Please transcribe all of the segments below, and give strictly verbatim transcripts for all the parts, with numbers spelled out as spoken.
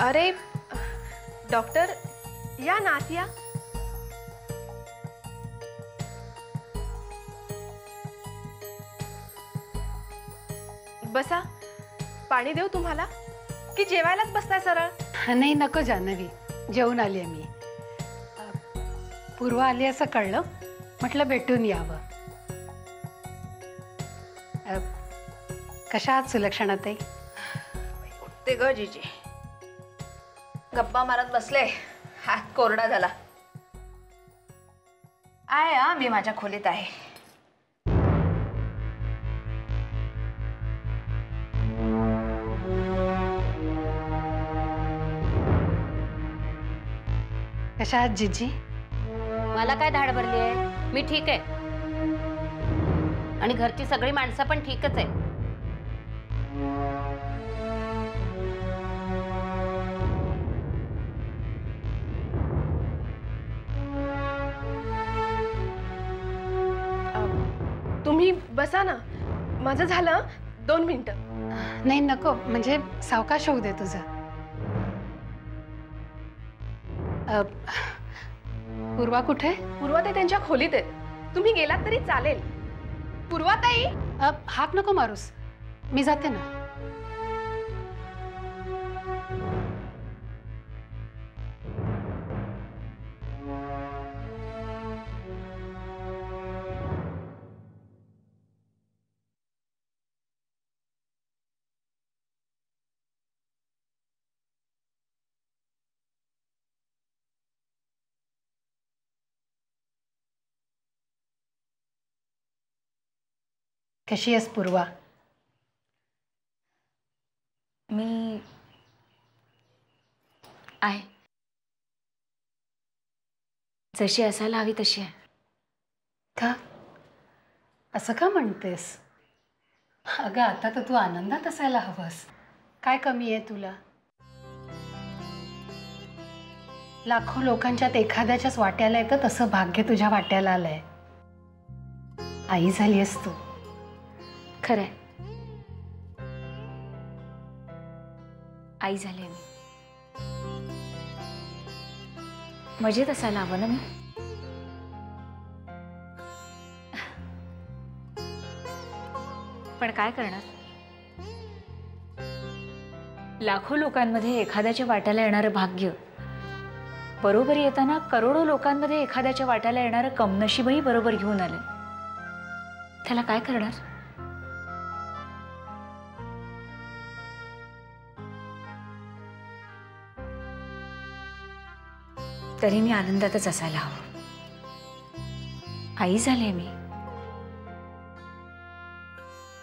अरे डॉक्टर, या नासिया, बसा. पाणी देऊ तुम्हाला की जेवायलाच बसताय सरळ? नाही नको जान्हवी, जेवून आली आहे मी. पूर्वा आली असं कळलं, म्हटलं भेटून यावं. कशा आहात सुलक्षणाताई? ते ग जीजी, गप्पा मारत बसले, हात कोरडा झाला. आहे हा, मी माझ्या खोलीत आहे. कशा आहात जीजी? मला काय धाड भरली आहे, मी ठीक आहे. आणि घरची सगळी माणसं पण ठीकच आहे. तुम्ही बसा ना, माझं झालं दोन मिनिटं. नाही नको, म्हणजे सावकाश होऊ दे तुझं. पूर्वा कुठे? पूर्वा ते त्यांच्या खोलीत आहेत, तुम्ही गेलात तरी चालेल. पूर्वा ताई, हाक नको मारूस, मी जाते ना. कशी आहेस पूर्वा? मी आहे, जशी असायला हवी तशी आहे. का असं का म्हणतेस? अगं आता तर तू आनंदात असायला हवंस, काय कमी आहे तुला? लाखो लोकांच्यात एखाद्याच्याच वाट्याला येतं तसं भाग्य तुझ्या वाट्याला आलंय. आई झाली आहेस तू. खरंय, आई झाले मी. मजेत असायला हवं ना मी. पण काय करणार, लाखो लोकांमध्ये एखाद्याच्या वाट्याला येणारं भाग्य बरोबर येताना करोडो लोकांमध्ये एखाद्याच्या वाट्याला येणारं कमनशीबही बरोबर घेऊन आलं. त्याला काय करणार? तरी मी आनंदातच असायला हवं. आई झाले मी,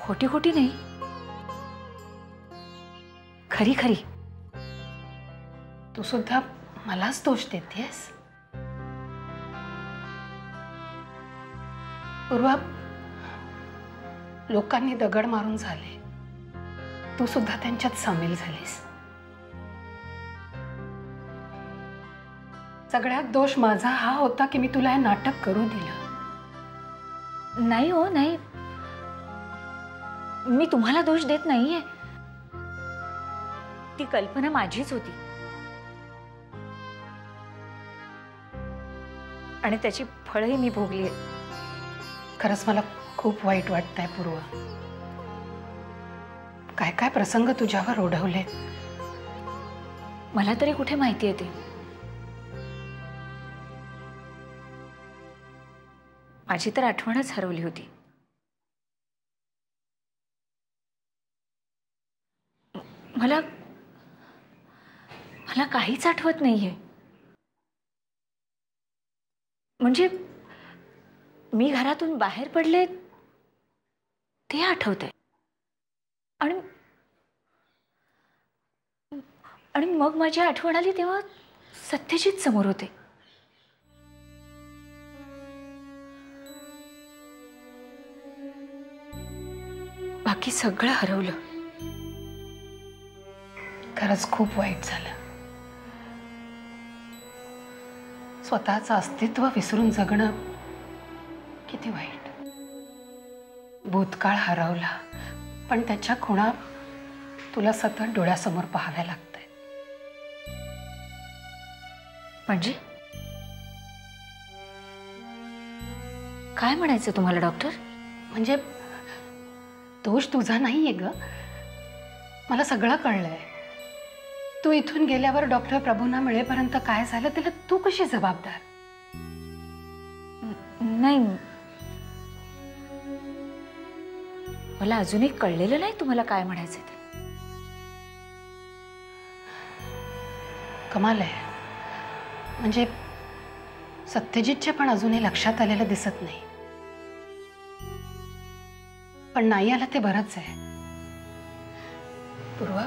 खोटी खोटी नाही, खरी खरी. तू सुद्धा मलाच दोष देतेस पूर्वा. लोकांनी दगड मारून झाले, तू सुद्धा त्यांच्यात सामील झालीस. सगळ्यात दोष माझा हा होता की मी तुला हे नाटक करू दिलं. नाही हो, नाही, मी तुम्हाला दोष देत नाहीये. ती कल्पना माझीच होती आणि त्याची फळही मी भोगली. खरंच मला खूप वाईट वाटतंय पूर्वा. काय काय प्रसंग तुझ्यावर ओढवले, मला तरी कुठे माहिती येते. माझी तर आठवणच हरवली होती. मला मला काहीच आठवत नाहीये. म्हणजे मी घरातून बाहेर पडले ते आठवतंय, आणि आणि मग माझी आठवण आली तेव्हा सत्यजित समोर होते. बाकी सगळं हरवलं. खरंच खूप वाईट झालं. स्वतःच अस्तित्व विसरून जगणं किती वाईट. भूतकाळ हरवला पण त्याच्या खुणा तुला सतत डोळ्यासमोर पाहाव्या लागतंय. म्हणजे काय म्हणायचं तुम्हाला डॉक्टर? म्हणजे दोष तुझा नाहीये ग, मला सगळं कळलंय. तू इथून गेल्यावर डॉक्टर प्रभूंना मिळेपर्यंत काय झालं त्याला तू कशी जबाबदार? नाही, मला अजूनही कळलेलं नाही तुम्हाला काय म्हणायचं ते. कमाल आहे, म्हणजे सत्यजितच्या पण अजूनही लक्षात आलेलं दिसत नाही. पण नाही आला ते बरंच आहे. पूर्वा,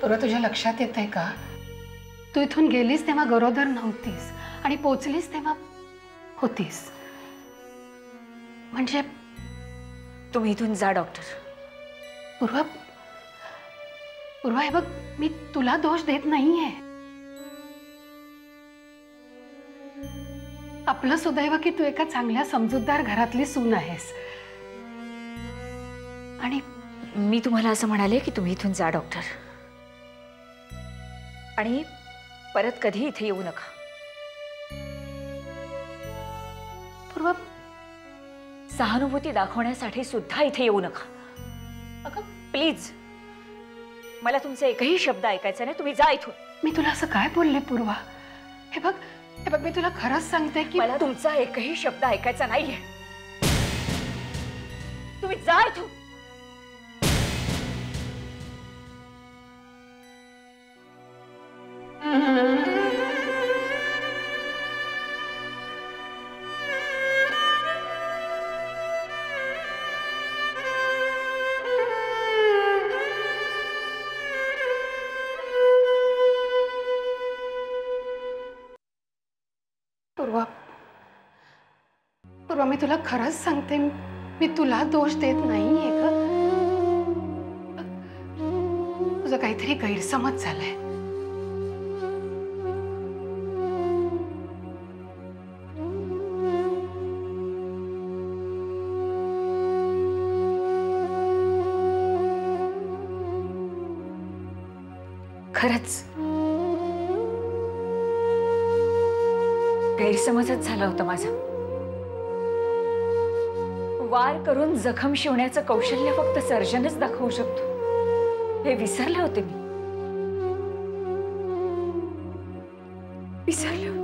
पूर्वा तुझ्या लक्षात येत आहे का, तू इथून गेलीस तेव्हा गरोदर नव्हतीस आणि पोचलीस तेव्हा होतीस. म्हणजे तुम्ही इथून जा डॉक्टर. पूर्वा, पूर्वा हे बघ, मी तुला दोष देत नाहीये. आपलं सुदैव की तू एका चांगल्या समजूतदार घरातली सून आहेस. आणि मी तुम्हाला असं म्हणाले की तुम्ही इथून जा डॉक्टर आणि परत कधी इथे येऊ नका. पूर्वा, सहानुभूती दाखवण्यासाठी सुद्धा इथे येऊ नका. अगं प्लीज, मला तुमचा एकही शब्द ऐकायचा नाही. तुम्ही जा इथून. मी तुला असं काय बोलले पूर्वा? हे बघ, हे बघ, मी तुला खरंच सांगते की मला तुमचा एकही शब्द ऐकायचा नाहीये. तुम्ही जा इथून. पूर्वा, पूर्वा मी तुला खरंच सांगते, मी तुला दोष देत नाहीये ग. तुझं काहीतरी गैरसमज झालाय. खरंच गैरसमजच झाला होता माझा. वार करून जखम शिवण्याचं कौशल्य फक्त सर्जनच दाखवू शकतो, हे विसरले होते मी. विसरले होते.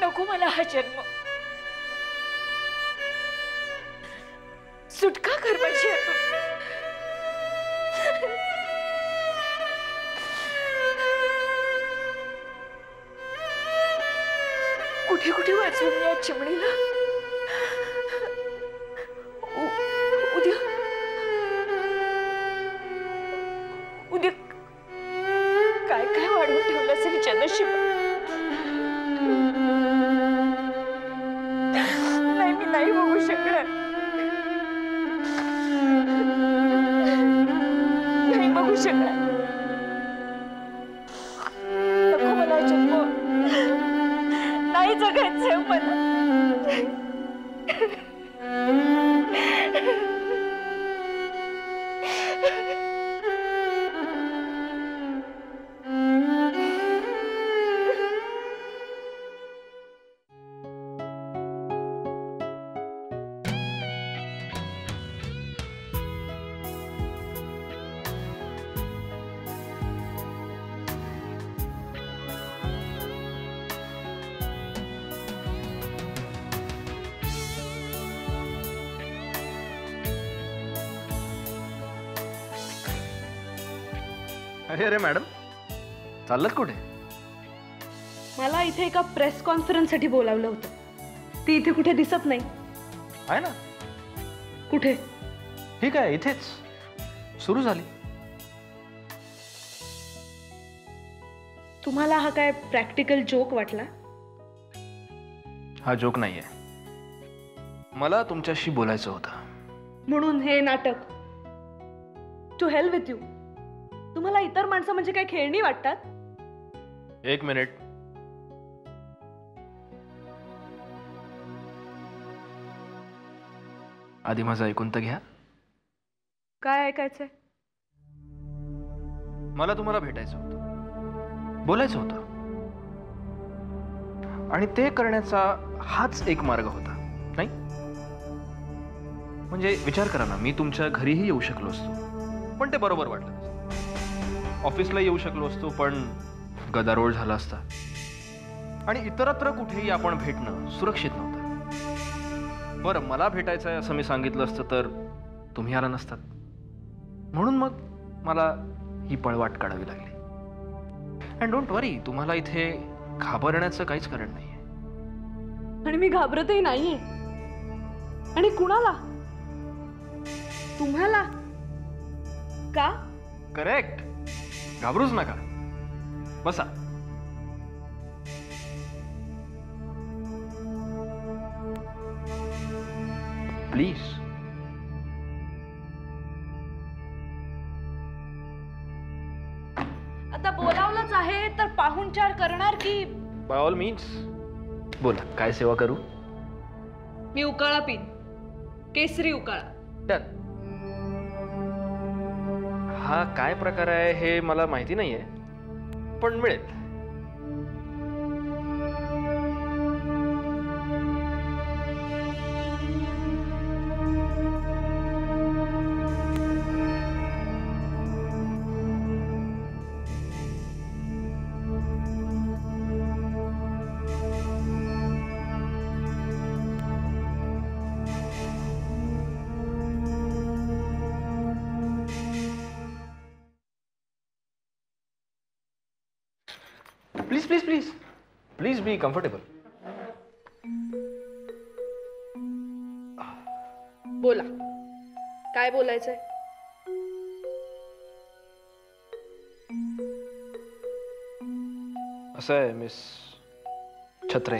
नको मला हा जन्म, सुटका कर माझी. कुठे कुठे वाचून या चिमणीला. उद्या उद्या काय काय वाढवून ठेवलं असेल जनशिबा. नको मला जन्म, नाही जगायचंय मला. अरे अरे मॅडम, चाललत कुठे? मला इथे एका प्रेस कॉन्फरन्ससाठी बोलावलं होतं. ती इथे कुठे दिसत नाही. आहे ना? कुठे? ठीक आहे, इथेच सुरू झाली. तुम्हाला हा काय प्रॅक्टिकल जोक वाटला? हा जोक नाहीये, मला तुमच्याशी बोलायचं होतं म्हणून हे नाटक. To hell with you. तुम्हाला इतर माणसं म्हणजे काय खेळणी वाटतात? एक मिनिट, आधी माझं ऐकून तर घ्या. काय ऐकायचंय? मला तुम्हाला भेटायचं होतं, बोलायचं होतं, आणि ते करण्याचा हाच एक मार्ग होता नाही? म्हणजे विचार करा ना, मी तुमच्या घरीही येऊ शकलो असतो पण ते बरोबर वाटलं नसतं. ऑफिसला येऊ शकलो असतो पण गदारोळ झाला असता, आणि इतरत्र कुठेही आपण भेटणं सुरक्षित नव्हतं. बरं, मला भेटायचं आहे असं मी सांगितलं असतं तर तुम्ही आला नसतात, म्हणून मग मला ही पळवाट काढावी लागली. अँड डोंट वरी, तुम्हाला इथे घाबरण्याचं काहीच कारण नाहीये. आणि मी घाबरतही नाहीये. आणि कुणाला? तुम्हाला का? करेक्ट, घाबरूच नका, बसा. प्लीज आता बोलावलंच आहे तर पाहुणचार करणार की? बाय ऑल मीन्स बोला, काय सेवा करू? मी उकाळा पिन, केसरी उकाळा. हा काय प्रकार आहे हे मला माहिती नाहीये पण मिळेल. Please, please, please. Please be comfortable. बोला, काय बोलायचंय? असं आहे मिस छत्रे,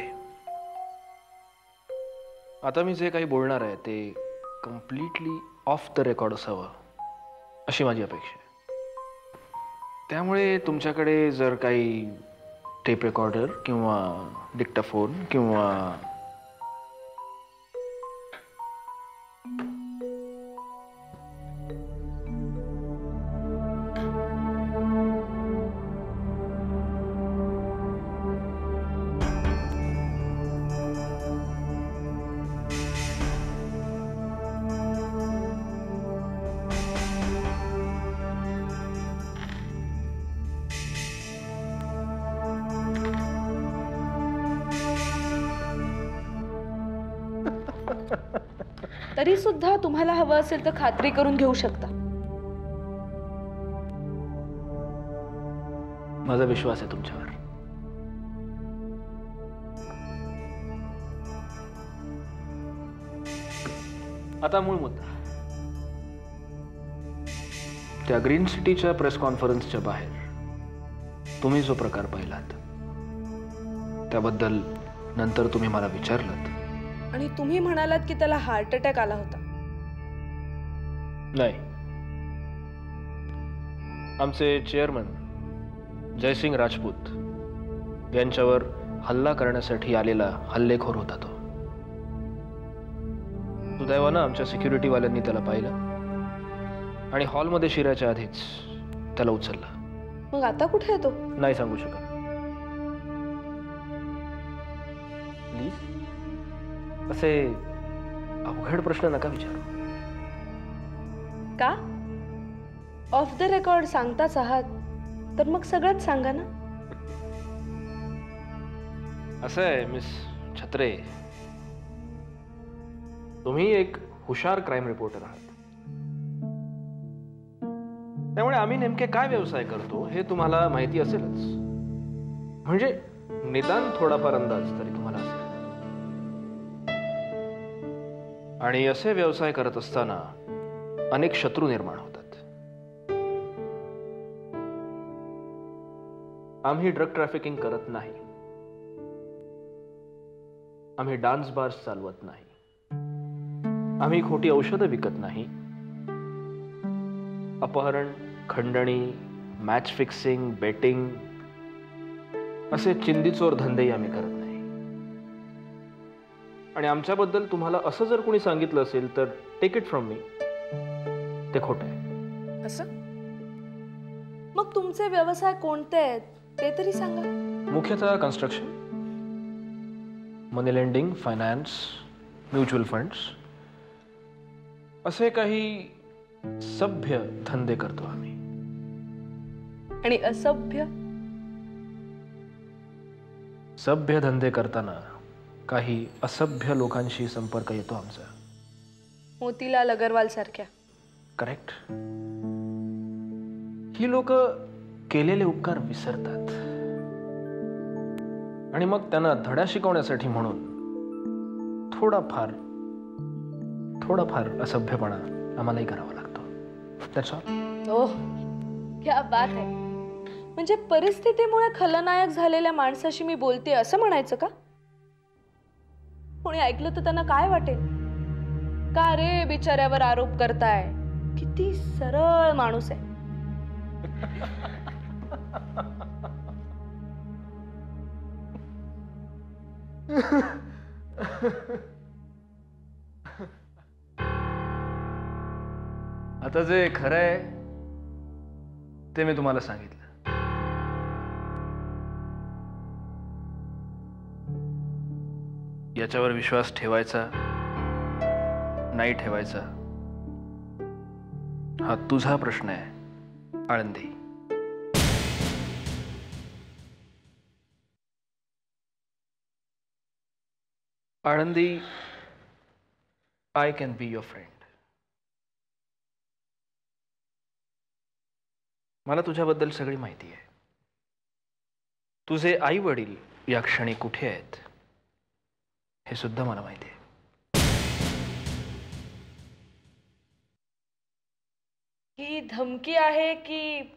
आता मी जे काही बोलणार आहे ते कम्प्लिटली ऑफ द रेकॉर्ड असावं अशी माझी अपेक्षा आहे. त्यामुळे तुमच्याकडे जर काही टेप रेकॉर्डर किंवा डिक्टाफोन किंवा तरी सुद्धा तुम्हाला हवं असेल तर खात्री करून घेऊ शकता. माझा विश्वास आहे तुमच्यावर. आता मूळ मुद्दा, त्या ग्रीन सिटीच्या प्रेस कॉन्फरन्सच्या बाहेर तुम्ही जो प्रकार पाहिलात त्याबद्दल नंतर तुम्ही मला विचारलात आणि तुम्ही म्हणालात की त्याला हार्ट अटॅक आला होता. नाही, आमचे चेअरमन जयसिंग राजपूत यांच्यावर हल्ला करण्यासाठी आलेला हल्लेखोर होता तो. सुदैवानं आमच्या सिक्युरिटीवाल्यांनी त्याला पाहिलं आणि हॉलमध्ये शिरायच्या आधीच त्याला उचलला. मग आता कुठे येतो? नाही सांगू शकत. प्लीज असे अवघड प्रश्न नका विचारू. का? ऑफ द रेकॉर्ड सांगताच आहात तर मग सगळंच सांगा ना. असं आहे मिस छत्रे, तुम्ही एक हुशार क्राईम रिपोर्टर आहात, त्यामुळे आम्ही नेमके काय व्यवसाय करतो हे तुम्हाला माहिती असेलच. म्हणजे निदान थोडाफार अंदाज तरी तुम्हाला असेल. आणि असे व्यवसाय करत असताना अनेक शत्रू निर्माण होतात. आम्ही ड्रग ट्रॅफिकिंग करत नाही, आम्ही डान्स बार्स चालवत नाही, आम्ही खोटी औषधं विकत नाही. अपहरण, खंडणी, मॅच फिक्सिंग, बेटिंग असे चिंदीचोर धंदेही आम्ही करत नाही. आणि आमच्याबद्दल तुम्हाला असं जर कोणी सांगितलं असेल तर टेक इट फ्रॉम मी, ते खोटं आहे. असं? मग तुमचे व्यवसाय कोणते आहेत ते तरी सांगा. मुख्यतः construction, money lending, finance, mutual funds असे काही सभ्य धंदे करतो आम्ही. आणि असभ्य? सभ्य धंदे करताना काही असभ्य लोकांशी संपर्क येतो आमचा. मोतीलाल अगरवाल सारख्या? करेक्ट. ही लोक केलेले उपकार विसरतात आणि मग त्यांना धडा शिकवण्यासाठी म्हणून थोडाफार थोडाफार असभ्यपणा आम्हालाही करावा लागतो. That's all. ओह, क्या बात आहे. म्हणजे परिस्थितीमुळे खलनायक झालेल्या माणसाशी मी बोलते असं म्हणायचं का? कोणी ऐकलं तर त्यांना काय वाटेल? का रे बिचाऱ्यावर आरोप करताय? किती सरळ माणूस आहे. आता जे खरं आहे ते मी तुम्हाला सांगितलं. याच्यावर विश्वास ठेवायचा नाही ठेवायचा हा तुझा प्रश्न आहे Alandi. Alandi, I can be your friend. मला तुझ्याबद्दल सगळी माहिती आहे. तुझे आई वडील या क्षणी कुठे आहेत हे सुद्धा मला माहिती आहे. ही धमकी आहे की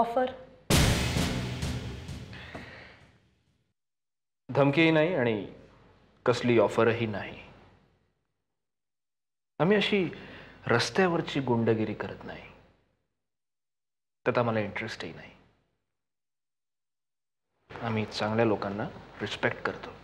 ऑफर? धमकीही नाही आणि कसली ऑफरही नाही. आम्ही अशी रस्त्यावरची गुंडगिरी करत नाही, त्यात आम्हाला इंटरेस्टही नाही. आम्ही चांगल्या लोकांना रिस्पेक्ट करतो.